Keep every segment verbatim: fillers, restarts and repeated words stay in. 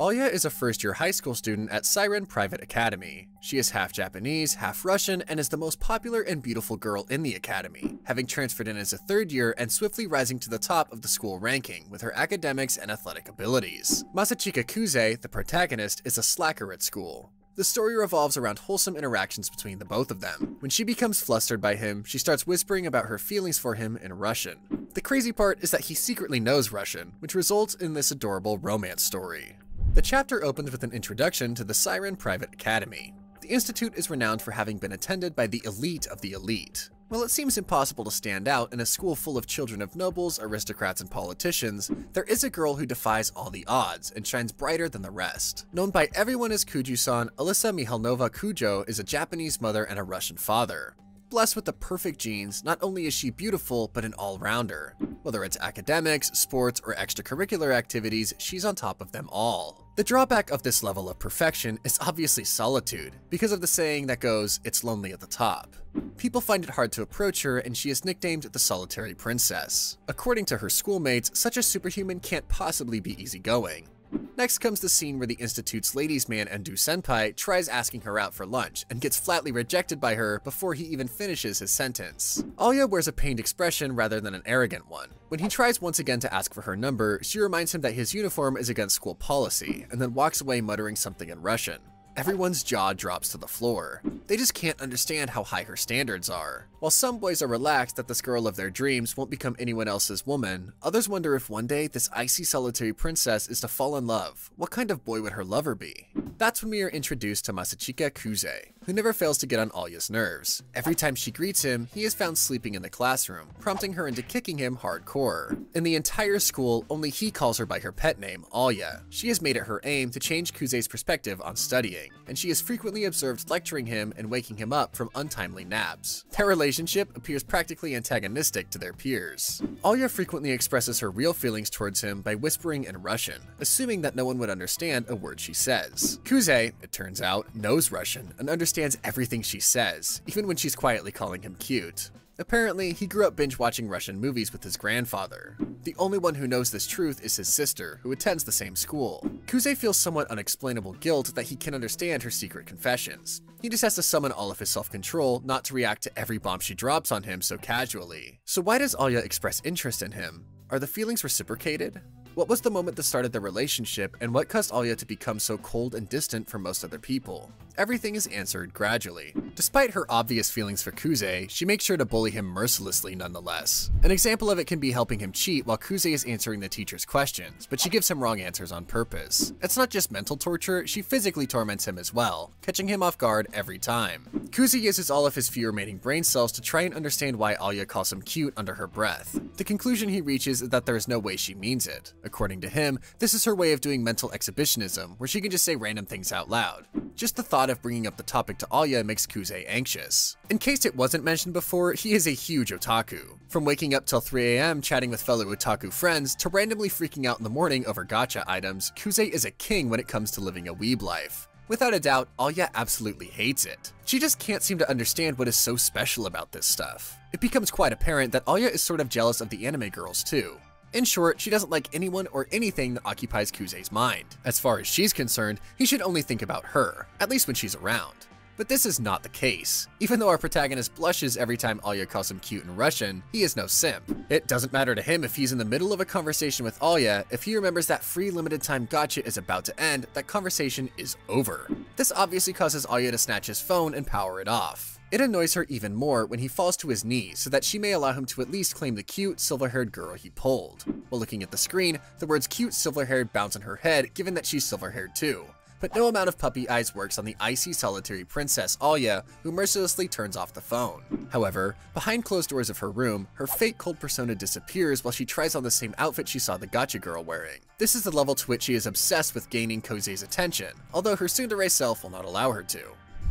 Aya is a first-year high school student at Siren Private Academy. She is half Japanese, half Russian, and is the most popular and beautiful girl in the academy, having transferred in as a third year and swiftly rising to the top of the school ranking with her academics and athletic abilities. Masachika Kuze, the protagonist, is a slacker at school. The story revolves around wholesome interactions between the both of them. When she becomes flustered by him, she starts whispering about her feelings for him in Russian. The crazy part is that he secretly knows Russian, which results in this adorable romance story. The chapter opens with an introduction to the Siren Private Academy. The institute is renowned for having been attended by the elite of the elite. While it seems impossible to stand out in a school full of children of nobles, aristocrats, and politicians, there is a girl who defies all the odds and shines brighter than the rest. Known by everyone as Kuju-san, Alyssa Mihalnova Kujo is a Japanese mother and a Russian father. Blessed with the perfect genes, not only is she beautiful, but an all-rounder. Whether it's academics, sports, or extracurricular activities, she's on top of them all. The drawback of this level of perfection is obviously solitude, because of the saying that goes, "It's lonely at the top." People find it hard to approach her, and she is nicknamed the Solitary Princess. According to her schoolmates, such a superhuman can't possibly be easygoing. Next comes the scene where the Institute's ladies' man Andou-senpai tries asking her out for lunch and gets flatly rejected by her before he even finishes his sentence. Aya wears a pained expression rather than an arrogant one. When he tries once again to ask for her number, she reminds him that his uniform is against school policy and then walks away muttering something in Russian. Everyone's jaw drops to the floor. They just can't understand how high her standards are. While some boys are relaxed that this girl of their dreams won't become anyone else's woman, others wonder if one day this icy solitary princess is to fall in love. What kind of boy would her lover be? That's when we are introduced to Masachika Kuze, who never fails to get on Aya's nerves. Every time she greets him, he is found sleeping in the classroom, prompting her into kicking him hardcore. In the entire school, only he calls her by her pet name, Aya. She has made it her aim to change Kuze's perspective on studying, and she is frequently observed lecturing him and waking him up from untimely naps. Their relationship appears practically antagonistic to their peers. Aya frequently expresses her real feelings towards him by whispering in Russian, assuming that no one would understand a word she says. Kuze, it turns out, knows Russian and understands everything she says, even when she's quietly calling him cute. Apparently, he grew up binge-watching Russian movies with his grandfather. The only one who knows this truth is his sister, who attends the same school. Kuze feels somewhat unexplainable guilt that he can understand her secret confessions. He just has to summon all of his self-control not to react to every bomb she drops on him so casually. So why does Aya express interest in him? Are the feelings reciprocated? What was the moment that started their relationship, and what caused Aya to become so cold and distant from most other people? Everything is answered gradually. Despite her obvious feelings for Kuze, she makes sure to bully him mercilessly nonetheless. An example of it can be helping him cheat while Kuze is answering the teacher's questions, but she gives him wrong answers on purpose. It's not just mental torture, she physically torments him as well, catching him off guard every time. Kuze uses all of his few remaining brain cells to try and understand why Aya calls him cute under her breath. The conclusion he reaches is that there is no way she means it. According to him, this is her way of doing mental exhibitionism, where she can just say random things out loud. Just the thought of bringing up the topic to Aya makes Kuze anxious. In case it wasn't mentioned before, he is a huge otaku. From waking up till three A M chatting with fellow otaku friends, to randomly freaking out in the morning over gacha items, Kuze is a king when it comes to living a weeb life. Without a doubt, Aya absolutely hates it. She just can't seem to understand what is so special about this stuff. It becomes quite apparent that Aya is sort of jealous of the anime girls too. In short, she doesn't like anyone or anything that occupies Kuze's mind. As far as she's concerned, he should only think about her, at least when she's around. But this is not the case. Even though our protagonist blushes every time Aya calls him cute in Russian, he is no simp. It doesn't matter to him if he's in the middle of a conversation with Aya. If he remembers that free limited time gacha is about to end, that conversation is over. This obviously causes Aya to snatch his phone and power it off. It annoys her even more when he falls to his knees so that she may allow him to at least claim the cute, silver-haired girl he pulled. While looking at the screen, the words cute, silver-haired bounce in her head given that she's silver-haired too. But no amount of puppy eyes works on the icy, solitary princess Aya, who mercilessly turns off the phone. However, behind closed doors of her room, her fake cold persona disappears while she tries on the same outfit she saw the gacha girl wearing. This is the level to which she is obsessed with gaining Kuze's attention, although her tsundere self will not allow her to.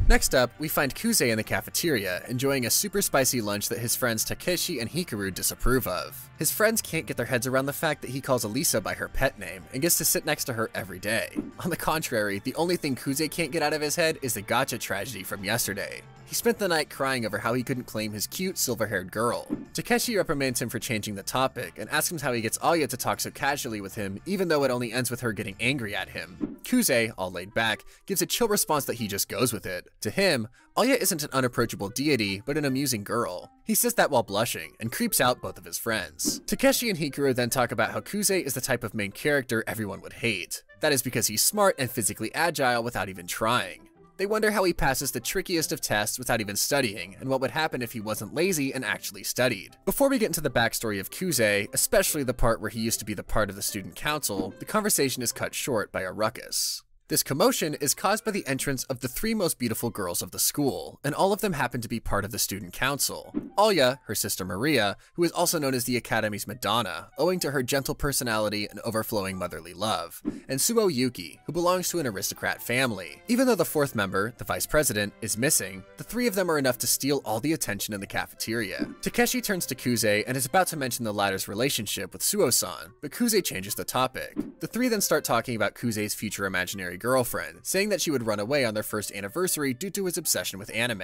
Next up, we find Kuze in the cafeteria, enjoying a super spicy lunch that his friends Takeshi and Hikaru disapprove of. His friends can't get their heads around the fact that he calls Alyssa by her pet name and gets to sit next to her every day. On the contrary, the only thing Kuze can't get out of his head is the gacha tragedy from yesterday. He spent the night crying over how he couldn't claim his cute, silver-haired girl. Takeshi reprimands him for changing the topic and asks him how he gets Aya to talk so casually with him even though it only ends with her getting angry at him. Kuze, all laid back, gives a chill response that he just goes with it. To him, Aya isn't an unapproachable deity, but an amusing girl. He says that while blushing, and creeps out both of his friends. Takeshi and Hikaru then talk about how Kuze is the type of main character everyone would hate. That is because he's smart and physically agile without even trying. They wonder how he passes the trickiest of tests without even studying, and what would happen if he wasn't lazy and actually studied. Before we get into the backstory of Kuze, especially the part where he used to be the part of the student council, the conversation is cut short by a ruckus. This commotion is caused by the entrance of the three most beautiful girls of the school, and all of them happen to be part of the student council. Aya, her sister Maria, who is also known as the Academy's Madonna, owing to her gentle personality and overflowing motherly love, and Suo Yuki, who belongs to an aristocrat family. Even though the fourth member, the vice president, is missing, the three of them are enough to steal all the attention in the cafeteria. Takeshi turns to Kuze and is about to mention the latter's relationship with Suo-san, but Kuze changes the topic. The three then start talking about Kuze's future imaginary girlfriend, saying that she would run away on their first anniversary due to his obsession with anime.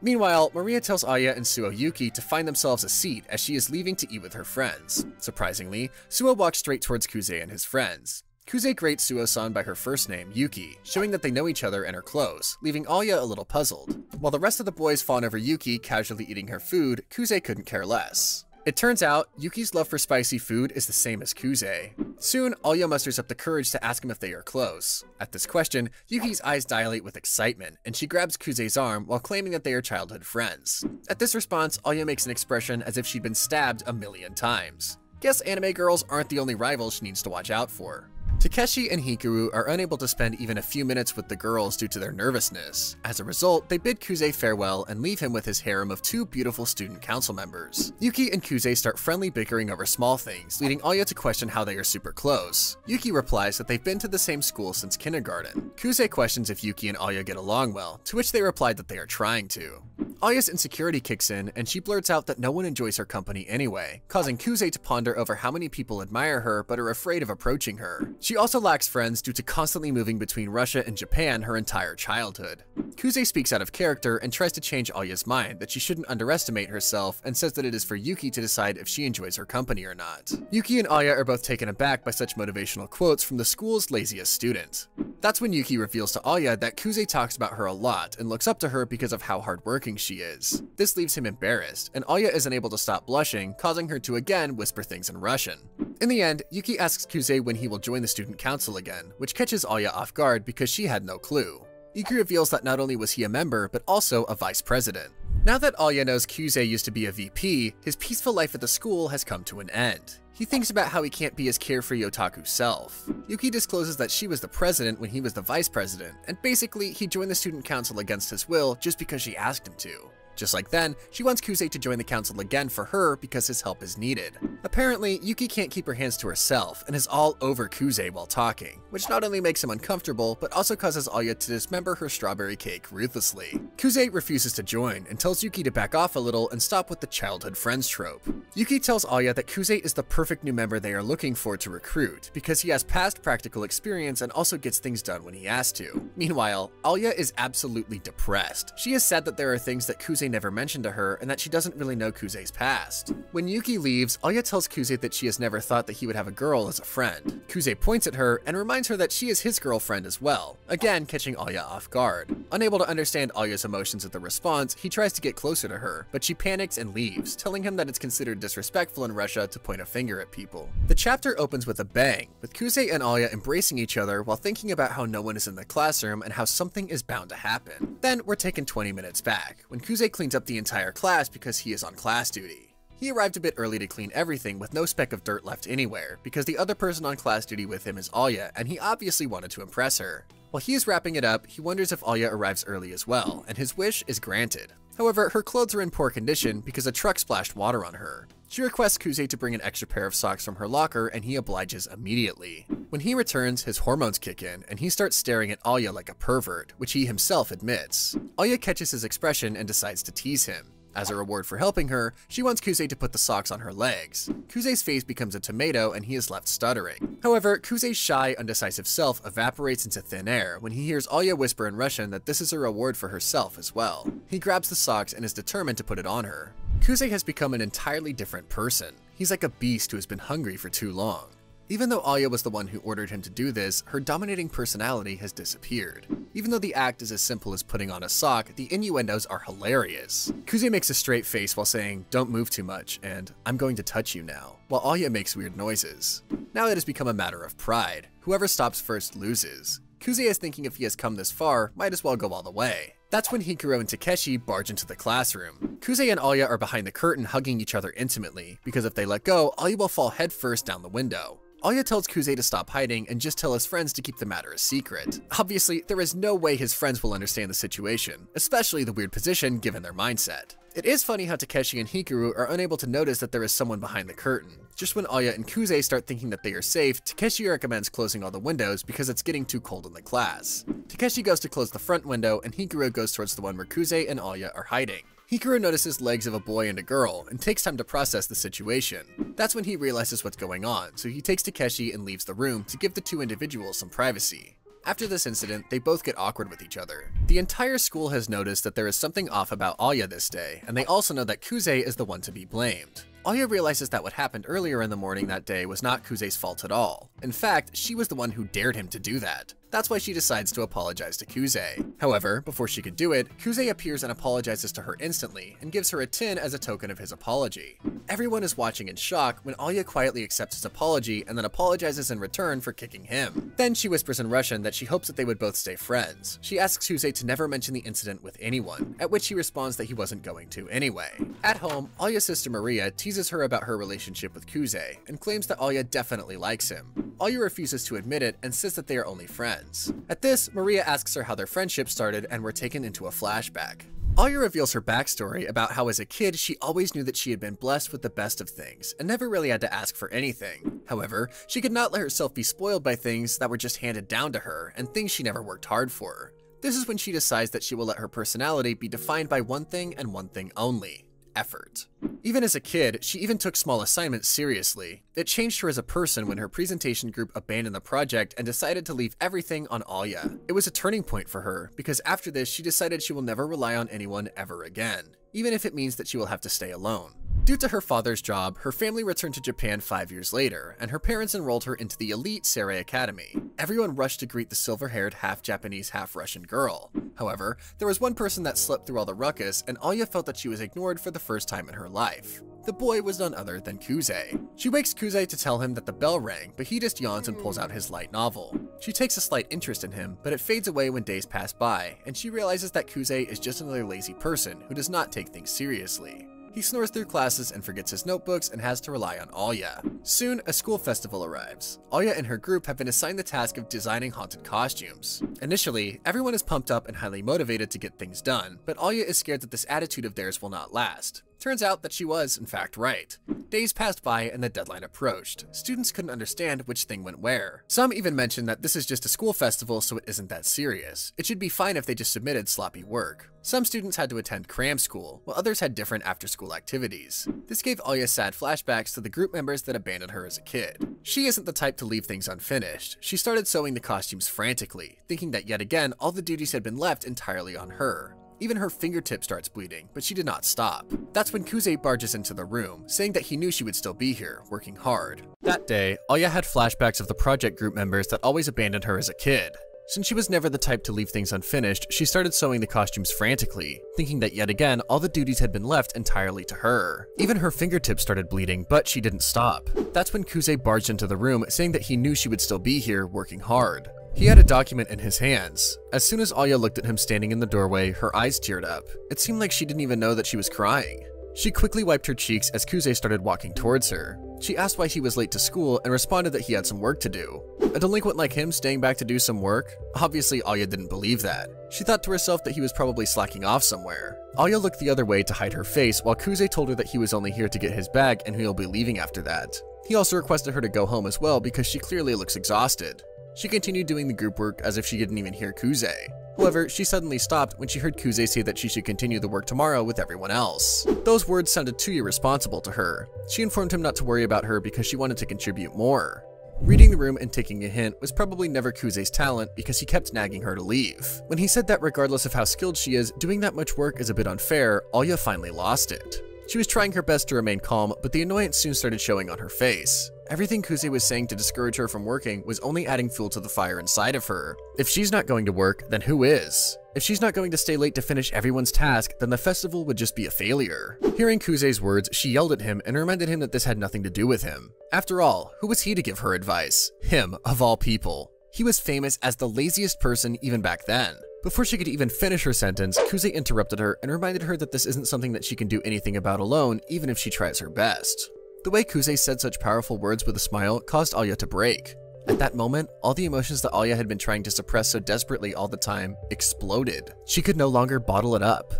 Meanwhile, Maria tells Aya and Suo Yuki to find themselves a seat as she is leaving to eat with her friends. Surprisingly, Suo walks straight towards Kuze and his friends. Kuze greets Suo-san by her first name, Yuki, showing that they know each other and are close, leaving Aya a little puzzled. While the rest of the boys fawn over Yuki casually eating her food, Kuze couldn't care less. It turns out, Yuki's love for spicy food is the same as Kuze. Soon, Aya musters up the courage to ask him if they are close. At this question, Yuki's eyes dilate with excitement, and she grabs Kuze's arm while claiming that they are childhood friends. At this response, Aya makes an expression as if she'd been stabbed a million times. Guess anime girls aren't the only rivals she needs to watch out for. Takeshi and Hikaru are unable to spend even a few minutes with the girls due to their nervousness. As a result, they bid Kuze farewell and leave him with his harem of two beautiful student council members. Yuki and Kuze start friendly bickering over small things, leading Aya to question how they are super close. Yuki replies that they've been to the same school since kindergarten. Kuze questions if Yuki and Aya get along well, to which they replied that they are trying to. Aya's insecurity kicks in, and she blurts out that no one enjoys her company anyway, causing Kuze to ponder over how many people admire her but are afraid of approaching her. She She also lacks friends due to constantly moving between Russia and Japan her entire childhood. Kuze speaks out of character and tries to change Aya's mind that she shouldn't underestimate herself and says that it is for Yuki to decide if she enjoys her company or not. Yuki and Aya are both taken aback by such motivational quotes from the school's laziest student. That's when Yuki reveals to Aya that Kuze talks about her a lot and looks up to her because of how hardworking she is. This leaves him embarrassed, and Aya is unable to stop blushing, causing her to again whisper things in Russian. In the end, Yuki asks Kuze when he will join the student council again, which catches Aya off guard because she had no clue. Yuki reveals that not only was he a member, but also a vice president. Now that Aya knows Kuze used to be a V P, his peaceful life at the school has come to an end. He thinks about how he can't be his carefree otaku self. Yuki discloses that she was the president when he was the vice president, and basically, he joined the student council against his will just because she asked him to. Just like then, she wants Kuze to join the council again for her because his help is needed. Apparently, Yuki can't keep her hands to herself and is all over Kuze while talking, which not only makes him uncomfortable, but also causes Aya to dismember her strawberry cake ruthlessly. Kuze refuses to join and tells Yuki to back off a little and stop with the childhood friends trope. Yuki tells Aya that Kuze is the perfect new member they are looking for to recruit because he has past practical experience and also gets things done when he has to. Meanwhile, Aya is absolutely depressed. She is sad that there are things that Kuze never mentioned to her and that she doesn't really know Kuze's past. When Yuki leaves, Aya tells Kuze that she has never thought that he would have a girl as a friend. Kuze points at her and reminds her that she is his girlfriend as well, again catching Aya off guard. Unable to understand Aya's emotions at the response, he tries to get closer to her, but she panics and leaves, telling him that it's considered disrespectful in Russia to point a finger at people. The chapter opens with a bang, with Kuze and Aya embracing each other while thinking about how no one is in the classroom and how something is bound to happen. Then we're taken twenty minutes back, when Kuze cleans up the entire class because he is on class duty. He arrived a bit early to clean everything with no speck of dirt left anywhere, because the other person on class duty with him is Aya, and he obviously wanted to impress her. While he is wrapping it up, he wonders if Aya arrives early as well, and his wish is granted. However, her clothes are in poor condition because a truck splashed water on her. She requests Kuze to bring an extra pair of socks from her locker, and he obliges immediately. When he returns, his hormones kick in, and he starts staring at Aya like a pervert, which he himself admits. Aya catches his expression and decides to tease him. As a reward for helping her, she wants Kuze to put the socks on her legs. Kuze's face becomes a tomato and he is left stuttering. However, Kuze's shy, undecisive self evaporates into thin air when he hears Aya whisper in Russian that this is a reward for herself as well. He grabs the socks and is determined to put it on her. Kuze has become an entirely different person. He's like a beast who has been hungry for too long. Even though Aya was the one who ordered him to do this, her dominating personality has disappeared. Even though the act is as simple as putting on a sock, the innuendos are hilarious. Kuze makes a straight face while saying, "Don't move too much," and "I'm going to touch you now," while Aya makes weird noises. Now it has become a matter of pride. Whoever stops first loses. Kuze is thinking if he has come this far, might as well go all the way. That's when Hikaru and Takeshi barge into the classroom. Kuze and Aya are behind the curtain hugging each other intimately, because if they let go, Aya will fall headfirst down the window. Aya tells Kuze to stop hiding and just tell his friends to keep the matter a secret. Obviously, there is no way his friends will understand the situation, especially the weird position given their mindset. It is funny how Takeshi and Hikaru are unable to notice that there is someone behind the curtain. Just when Aya and Kuze start thinking that they are safe, Takeshi recommends closing all the windows because it's getting too cold in the class. Takeshi goes to close the front window, and Hikaru goes towards the one where Kuze and Aya are hiding. Hikaru notices legs of a boy and a girl, and takes time to process the situation. That's when he realizes what's going on, so he takes Takeshi and leaves the room to give the two individuals some privacy. After this incident, they both get awkward with each other. The entire school has noticed that there is something off about Aya this day, and they also know that Kuze is the one to be blamed. Aya realizes that what happened earlier in the morning that day was not Kuze's fault at all. In fact, she was the one who dared him to do that. That's why she decides to apologize to Kuze. However, before she could do it, Kuze appears and apologizes to her instantly, and gives her a tin as a token of his apology. Everyone is watching in shock when Aya quietly accepts his apology and then apologizes in return for kicking him. Then she whispers in Russian that she hopes that they would both stay friends. She asks Kuze to never mention the incident with anyone, at which he responds that he wasn't going to anyway. At home, Aya's sister Maria teases her about her relationship with Kuze, and claims that Aya definitely likes him. Aya refuses to admit it and says that they are only friends. At this, Maria asks her how their friendship started and were taken into a flashback. Aya reveals her backstory about how as a kid she always knew that she had been blessed with the best of things and never really had to ask for anything. However, she could not let herself be spoiled by things that were just handed down to her and things she never worked hard for. This is when she decides that she will let her personality be defined by one thing and one thing only: effort. Even as a kid, she even took small assignments seriously. It changed her as a person when her presentation group abandoned the project and decided to leave everything on Aya. It was a turning point for her, because after this she decided she will never rely on anyone ever again, even if it means that she will have to stay alone. Due to her father's job, her family returned to Japan five years later, and her parents enrolled her into the elite Seirei Academy. Everyone rushed to greet the silver-haired half-Japanese, half-Russian girl. However, there was one person that slept through all the ruckus, and Aya felt that she was ignored for the first time in her life. The boy was none other than Kuze. She wakes Kuze to tell him that the bell rang, but he just yawns and pulls out his light novel. She takes a slight interest in him, but it fades away when days pass by, and she realizes that Kuze is just another lazy person who does not take things seriously. He snores through classes and forgets his notebooks and has to rely on Aya. Soon, a school festival arrives. Aya and her group have been assigned the task of designing haunted costumes. Initially, everyone is pumped up and highly motivated to get things done, but Aya is scared that this attitude of theirs will not last. Turns out that she was, in fact, right. Days passed by and the deadline approached. Students couldn't understand which thing went where. Some even mentioned that this is just a school festival, so it isn't that serious. It should be fine if they just submitted sloppy work. Some students had to attend cram school, while others had different after-school activities. This gave Aya sad flashbacks to the group members that abandoned her as a kid. She isn't the type to leave things unfinished. She started sewing the costumes frantically, thinking that yet again all the duties had been left entirely on her. Even her fingertip starts bleeding, but she did not stop. That's when Kuze barges into the room, saying that he knew she would still be here, working hard. That day, Aya had flashbacks of the project group members that always abandoned her as a kid. Since she was never the type to leave things unfinished, she started sewing the costumes frantically, thinking that yet again all the duties had been left entirely to her. Even her fingertips started bleeding, but she didn't stop. That's when Kuze barged into the room, saying that he knew she would still be here, working hard. He had a document in his hands. As soon as Aya looked at him standing in the doorway, her eyes teared up. It seemed like she didn't even know that she was crying. She quickly wiped her cheeks as Kuze started walking towards her. She asked why he was late to school and responded that he had some work to do. A delinquent like him staying back to do some work? Obviously, Aya didn't believe that. She thought to herself that he was probably slacking off somewhere. Aya looked the other way to hide her face, while Kuze told her that he was only here to get his bag and he'll be leaving after that. He also requested her to go home as well because she clearly looks exhausted. She continued doing the group work as if she didn't even hear Kuze. However, she suddenly stopped when she heard Kuze say that she should continue the work tomorrow with everyone else. Those words sounded too irresponsible to her. She informed him not to worry about her because she wanted to contribute more. Reading the room and taking a hint was probably never Kuze's talent because he kept nagging her to leave. When he said that regardless of how skilled she is, doing that much work is a bit unfair, Aya finally lost it. She was trying her best to remain calm, but the annoyance soon started showing on her face. Everything Kuze was saying to discourage her from working was only adding fuel to the fire inside of her. If she's not going to work, then who is? If she's not going to stay late to finish everyone's task, then the festival would just be a failure. Hearing Kuze's words, she yelled at him and reminded him that this had nothing to do with him. After all, who was he to give her advice? Him, of all people. He was famous as the laziest person even back then. Before she could even finish her sentence, Kuze interrupted her and reminded her that this isn't something that she can do anything about alone, even if she tries her best. The way Kuze said such powerful words with a smile caused Aoya to break. At that moment, all the emotions that Aoya had been trying to suppress so desperately all the time exploded. She could no longer bottle it up.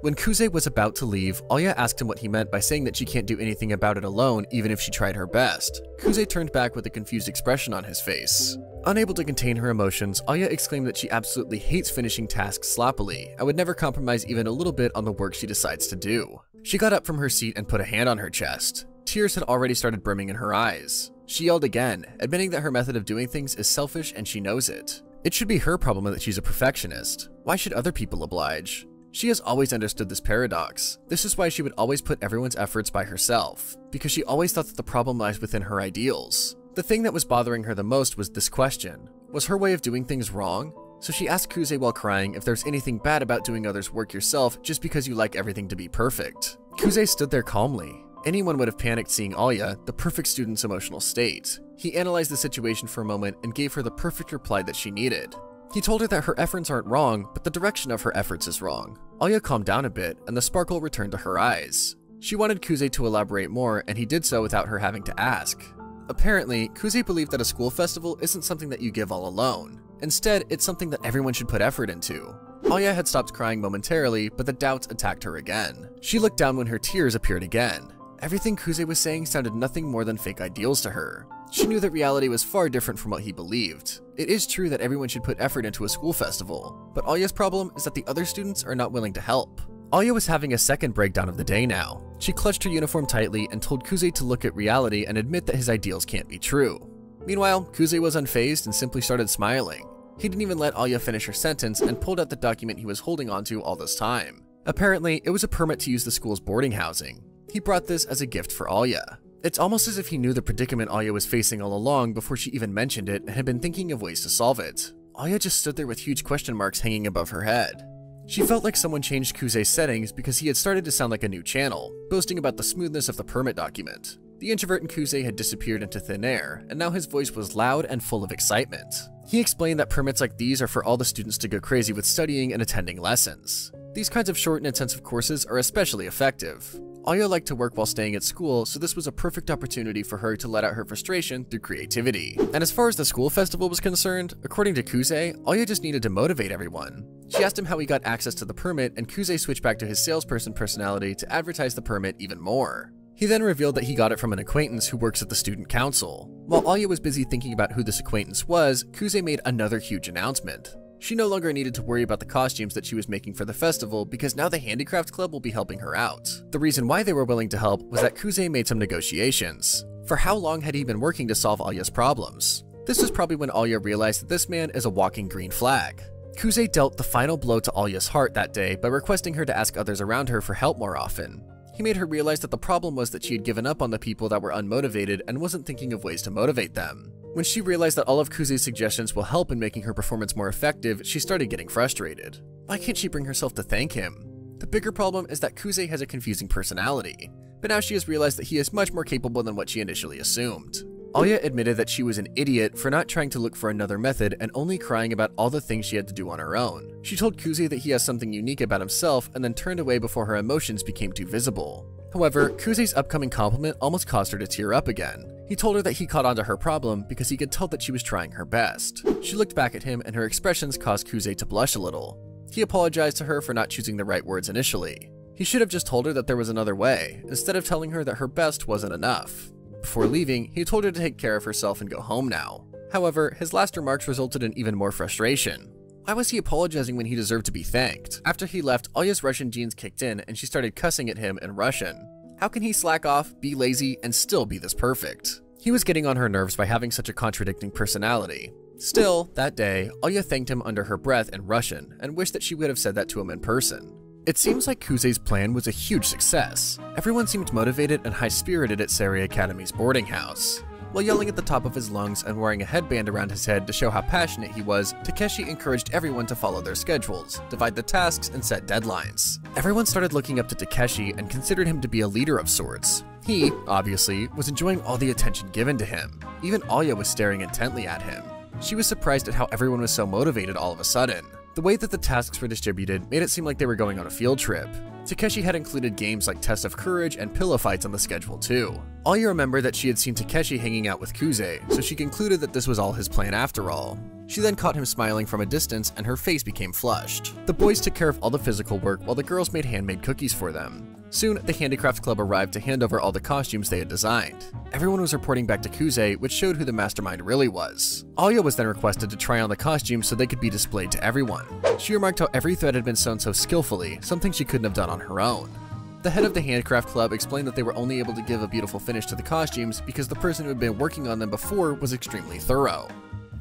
When Kuze was about to leave, Aoya asked him what he meant by saying that she can't do anything about it alone even if she tried her best. Kuze turned back with a confused expression on his face. Unable to contain her emotions, Aoya exclaimed that she absolutely hates finishing tasks sloppily and would never compromise even a little bit on the work she decides to do. She got up from her seat and put a hand on her chest. Tears had already started brimming in her eyes. She yelled again, admitting that her method of doing things is selfish and she knows it. It should be her problem that she's a perfectionist. Why should other people oblige? She has always understood this paradox. This is why she would always put everyone's efforts by herself, because she always thought that the problem lies within her ideals. The thing that was bothering her the most was this question. Was her way of doing things wrong? So she asked Kuze while crying if there's anything bad about doing others' work yourself just because you like everything to be perfect. Kuze stood there calmly. Anyone would have panicked seeing Aoya, the perfect student's emotional state. He analyzed the situation for a moment and gave her the perfect reply that she needed. He told her that her efforts aren't wrong, but the direction of her efforts is wrong. Aoya calmed down a bit, and the sparkle returned to her eyes. She wanted Kuze to elaborate more, and he did so without her having to ask. Apparently, Kuze believed that a school festival isn't something that you give all alone. Instead, it's something that everyone should put effort into. Aoya had stopped crying momentarily, but the doubts attacked her again. She looked down when her tears appeared again. Everything Kuze was saying sounded nothing more than fake ideals to her. She knew that reality was far different from what he believed. It is true that everyone should put effort into a school festival, but Aoya's problem is that the other students are not willing to help. Aoya was having a second breakdown of the day now. She clutched her uniform tightly and told Kuze to look at reality and admit that his ideals can't be true. Meanwhile, Kuze was unfazed and simply started smiling. He didn't even let Aoya finish her sentence and pulled out the document he was holding onto all this time. Apparently, it was a permit to use the school's boarding housing. He brought this as a gift for Aoya. It's almost as if he knew the predicament Aoya was facing all along before she even mentioned it and had been thinking of ways to solve it. Aoya just stood there with huge question marks hanging above her head. She felt like someone changed Kuze's settings because he had started to sound like a new channel, boasting about the smoothness of the permit document. The introvert in Kuze had disappeared into thin air, and now his voice was loud and full of excitement. He explained that permits like these are for all the students to go crazy with studying and attending lessons. These kinds of short and intensive courses are especially effective. Aoya liked to work while staying at school, so this was a perfect opportunity for her to let out her frustration through creativity. And as far as the school festival was concerned, according to Kuze, Aoya just needed to motivate everyone. She asked him how he got access to the permit, and Kuze switched back to his salesperson personality to advertise the permit even more. He then revealed that he got it from an acquaintance who works at the student council. While Aoya was busy thinking about who this acquaintance was, Kuze made another huge announcement. She no longer needed to worry about the costumes that she was making for the festival because now the handicraft club will be helping her out. The reason why they were willing to help was that Kuze made some negotiations. For how long had he been working to solve Aoya's problems? This was probably when Aoya realized that this man is a walking green flag. Kuze dealt the final blow to Aoya's heart that day by requesting her to ask others around her for help more often. He made her realize that the problem was that she had given up on the people that were unmotivated and wasn't thinking of ways to motivate them. When she realized that all of Kuze's suggestions will help in making her performance more effective, she started getting frustrated. Why can't she bring herself to thank him? The bigger problem is that Kuze has a confusing personality, but now she has realized that he is much more capable than what she initially assumed. Aoya admitted that she was an idiot for not trying to look for another method and only crying about all the things she had to do on her own. She told Kuze that he has something unique about himself and then turned away before her emotions became too visible. However, Kuze's upcoming compliment almost caused her to tear up again. He told her that he caught onto her problem because he could tell that she was trying her best. She looked back at him and her expressions caused Kuze to blush a little. He apologized to her for not choosing the right words initially. He should have just told her that there was another way, instead of telling her that her best wasn't enough. Before leaving, he told her to take care of herself and go home now. However, his last remarks resulted in even more frustration. Why was he apologizing when he deserved to be thanked? After he left, Aoya's Russian genes kicked in and she started cussing at him in Russian. How can he slack off, be lazy, and still be this perfect? He was getting on her nerves by having such a contradicting personality. Still, that day, Aoya thanked him under her breath in Russian and wished that she would have said that to him in person. It seems like Kuze's plan was a huge success. Everyone seemed motivated and high-spirited at Seirei Academy's boarding house. While yelling at the top of his lungs and wearing a headband around his head to show how passionate he was, Takeshi encouraged everyone to follow their schedules, divide the tasks, and set deadlines. Everyone started looking up to Takeshi and considered him to be a leader of sorts. He, obviously, was enjoying all the attention given to him. Even Aoya was staring intently at him. She was surprised at how everyone was so motivated all of a sudden. The way that the tasks were distributed made it seem like they were going on a field trip. Takeshi had included games like Test of Courage and Pillow Fights on the schedule too. Aoya remembered that she had seen Takeshi hanging out with Kuze, so she concluded that this was all his plan after all. She then caught him smiling from a distance and her face became flushed. The boys took care of all the physical work while the girls made handmade cookies for them. Soon, the handicraft club arrived to hand over all the costumes they had designed. Everyone was reporting back to Kuze, which showed who the mastermind really was. Aoya was then requested to try on the costumes so they could be displayed to everyone. She remarked how every thread had been sewn so skillfully, something she couldn't have done on her own. The head of the handcraft club explained that they were only able to give a beautiful finish to the costumes because the person who had been working on them before was extremely thorough.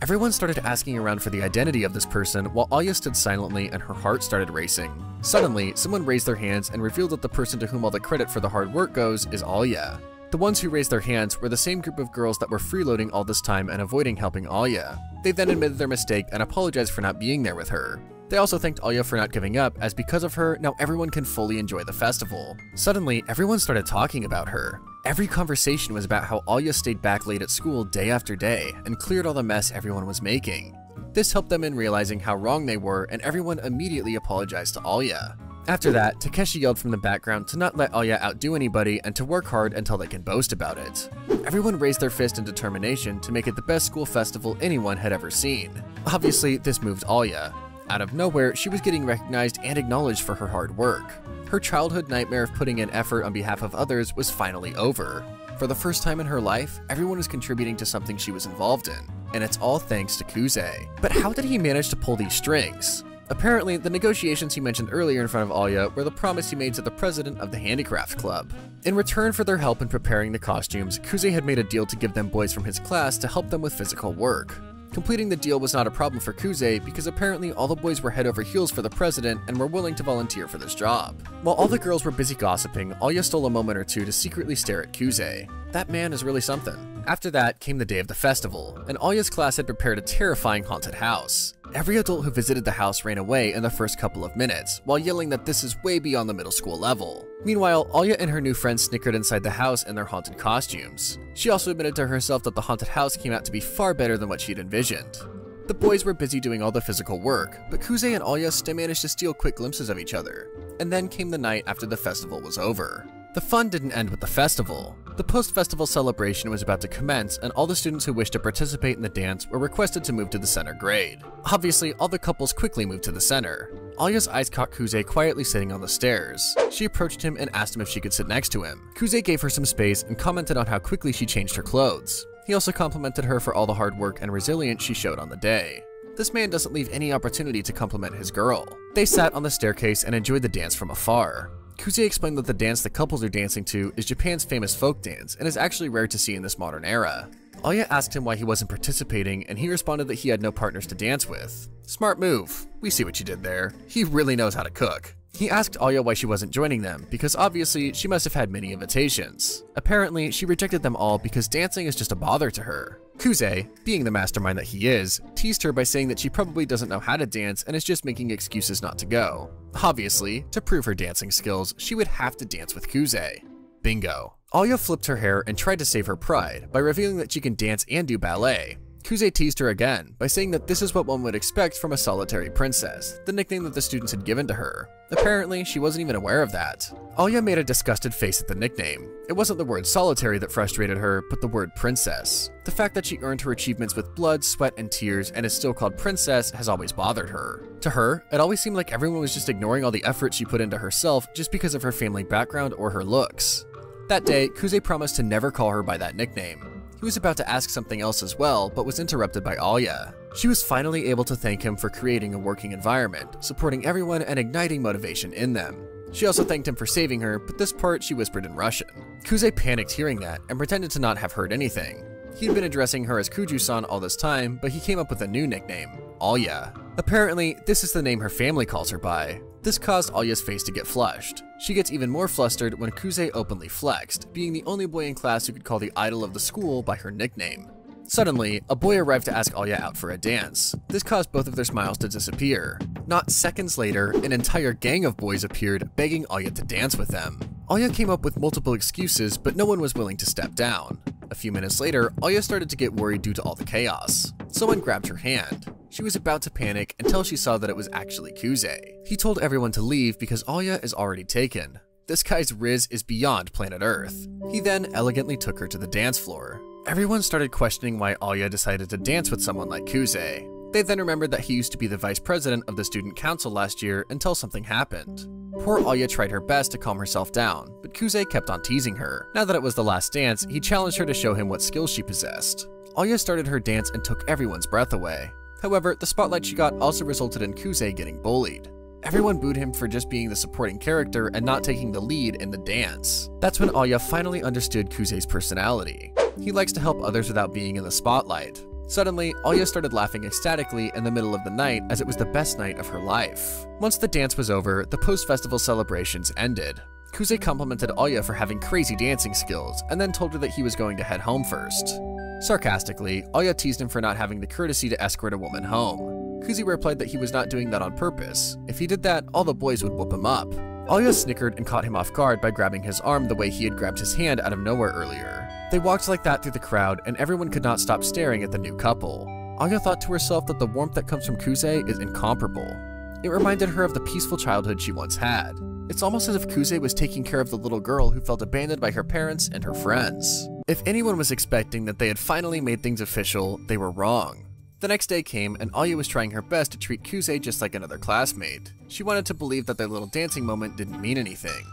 Everyone started asking around for the identity of this person while Aoya stood silently and her heart started racing. Suddenly, someone raised their hands and revealed that the person to whom all the credit for the hard work goes is Aoya. The ones who raised their hands were the same group of girls that were freeloading all this time and avoiding helping Aoya. They then admitted their mistake and apologized for not being there with her. They also thanked Aoya for not giving up, as because of her, now everyone can fully enjoy the festival. Suddenly, everyone started talking about her. Every conversation was about how Aoya stayed back late at school day after day and cleared all the mess everyone was making. This helped them in realizing how wrong they were, and everyone immediately apologized to Aoya. After that, Takeshi yelled from the background to not let Aoya outdo anybody and to work hard until they can boast about it. Everyone raised their fist in determination to make it the best school festival anyone had ever seen. Obviously, this moved Aoya. Out of nowhere, she was getting recognized and acknowledged for her hard work. Her childhood nightmare of putting in effort on behalf of others was finally over. For the first time in her life, everyone was contributing to something she was involved in, and it's all thanks to Kuze. But how did he manage to pull these strings? Apparently, the negotiations he mentioned earlier in front of Aoya were the promise he made to the president of the handicraft club. In return for their help in preparing the costumes, Kuze had made a deal to give them boys from his class to help them with physical work. Completing the deal was not a problem for Kuze because apparently all the boys were head over heels for the president and were willing to volunteer for this job. While all the girls were busy gossiping, Aoya stole a moment or two to secretly stare at Kuze. That man is really something. After that came the day of the festival, and Aoya's class had prepared a terrifying haunted house. Every adult who visited the house ran away in the first couple of minutes, while yelling that this is way beyond the middle school level. Meanwhile, Aoya and her new friends snickered inside the house in their haunted costumes. She also admitted to herself that the haunted house came out to be far better than what she'd envisioned. The boys were busy doing all the physical work, but Kuze and Aoya still managed to steal quick glimpses of each other. And then came the night after the festival was over. The fun didn't end with the festival. The post-festival celebration was about to commence, and all the students who wished to participate in the dance were requested to move to the center grade. Obviously, all the couples quickly moved to the center. Aoya's eyes caught Kuze quietly sitting on the stairs. She approached him and asked him if she could sit next to him. Kuze gave her some space and commented on how quickly she changed her clothes. He also complimented her for all the hard work and resilience she showed on the day. This man doesn't leave any opportunity to compliment his girl. They sat on the staircase and enjoyed the dance from afar. Kuze explained that the dance the couples are dancing to is Japan's famous folk dance and is actually rare to see in this modern era. Aoya asked him why he wasn't participating, and he responded that he had no partners to dance with. Smart move. We see what you did there. He really knows how to cook. He asked Aoya why she wasn't joining them, because obviously she must have had many invitations. Apparently, she rejected them all because dancing is just a bother to her. Kuze, being the mastermind that he is, teased her by saying that she probably doesn't know how to dance and is just making excuses not to go. Obviously, to prove her dancing skills, she would have to dance with Kuze. Bingo. Aoya flipped her hair and tried to save her pride by revealing that she can dance and do ballet. Kuze teased her again by saying that this is what one would expect from a solitary princess, the nickname that the students had given to her. Apparently, she wasn't even aware of that. Aoya made a disgusted face at the nickname. It wasn't the word solitary that frustrated her, but the word princess. The fact that she earned her achievements with blood, sweat, and tears and is still called princess has always bothered her. To her, it always seemed like everyone was just ignoring all the effort she put into herself just because of her family background or her looks. That day, Kuze promised to never call her by that nickname. He was about to ask something else as well, but was interrupted by Aoya. She was finally able to thank him for creating a working environment, supporting everyone and igniting motivation in them. She also thanked him for saving her, but this part she whispered in Russian. Kuze panicked hearing that and pretended to not have heard anything. He'd been addressing her as Kuju-san all this time, but he came up with a new nickname, Aoya. Apparently, this is the name her family calls her by. This caused Aoya's face to get flushed. She gets even more flustered when Kuze openly flexed, being the only boy in class who could call the idol of the school by her nickname. Suddenly, a boy arrived to ask Aoya out for a dance. This caused both of their smiles to disappear. Not seconds later, an entire gang of boys appeared, begging Aoya to dance with them. Aoya came up with multiple excuses, but no one was willing to step down. A few minutes later, Aoya started to get worried due to all the chaos. Someone grabbed her hand. She was about to panic until she saw that it was actually Kuze. He told everyone to leave because Aoya is already taken. This guy's riz is beyond planet Earth. He then elegantly took her to the dance floor. Everyone started questioning why Aoya decided to dance with someone like Kuze. They then remembered that he used to be the vice president of the student council last year until something happened. Poor Aoya tried her best to calm herself down, but Kuze kept on teasing her. Now that it was the last dance, he challenged her to show him what skills she possessed. Aoya started her dance and took everyone's breath away. However, the spotlight she got also resulted in Kuze getting bullied. Everyone booed him for just being the supporting character and not taking the lead in the dance. That's when Aoya finally understood Kuze's personality. He likes to help others without being in the spotlight. Suddenly, Aoya started laughing ecstatically in the middle of the night as it was the best night of her life. Once the dance was over, the post-festival celebrations ended. Kuze complimented Aoya for having crazy dancing skills and then told her that he was going to head home first. Sarcastically, Aoya teased him for not having the courtesy to escort a woman home. Kuze replied that he was not doing that on purpose. If he did that, all the boys would whoop him up. Aoya snickered and caught him off guard by grabbing his arm the way he had grabbed his hand out of nowhere earlier. They walked like that through the crowd, and everyone could not stop staring at the new couple. Aoya thought to herself that the warmth that comes from Kuze is incomparable. It reminded her of the peaceful childhood she once had. It's almost as if Kuze was taking care of the little girl who felt abandoned by her parents and her friends. If anyone was expecting that they had finally made things official, they were wrong. The next day came, and Aoya was trying her best to treat Kuze just like another classmate. She wanted to believe that their little dancing moment didn't mean anything.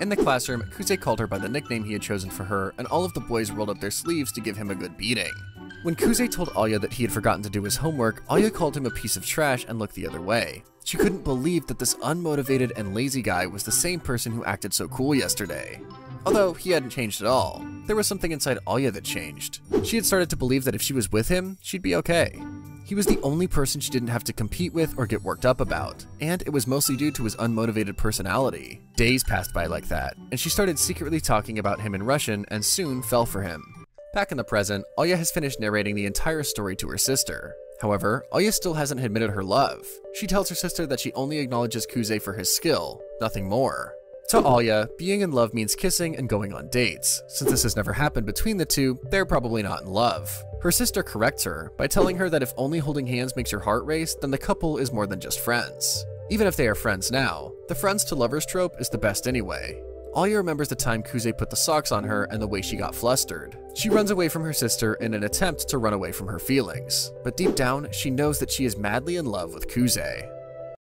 In the classroom, Kuze called her by the nickname he had chosen for her, and all of the boys rolled up their sleeves to give him a good beating. When Kuze told Aoya that he had forgotten to do his homework, Aoya called him a piece of trash and looked the other way. She couldn't believe that this unmotivated and lazy guy was the same person who acted so cool yesterday. Although he hadn't changed at all. There was something inside Aoya that changed. She had started to believe that if she was with him, she'd be okay. He was the only person she didn't have to compete with or get worked up about, and it was mostly due to his unmotivated personality. Days passed by like that, and she started secretly talking about him in Russian and soon fell for him. Back in the present, Aoya has finished narrating the entire story to her sister. However, Aoya still hasn't admitted her love. She tells her sister that she only acknowledges Kuze for his skill, nothing more. To Aoya, being in love means kissing and going on dates. Since this has never happened between the two, they're probably not in love. Her sister corrects her by telling her that if only holding hands makes your heart race, then the couple is more than just friends. Even if they are friends now, the friends to lovers trope is the best anyway. Aoya remembers the time Kuze put the socks on her and the way she got flustered. She runs away from her sister in an attempt to run away from her feelings, but deep down, she knows that she is madly in love with Kuze.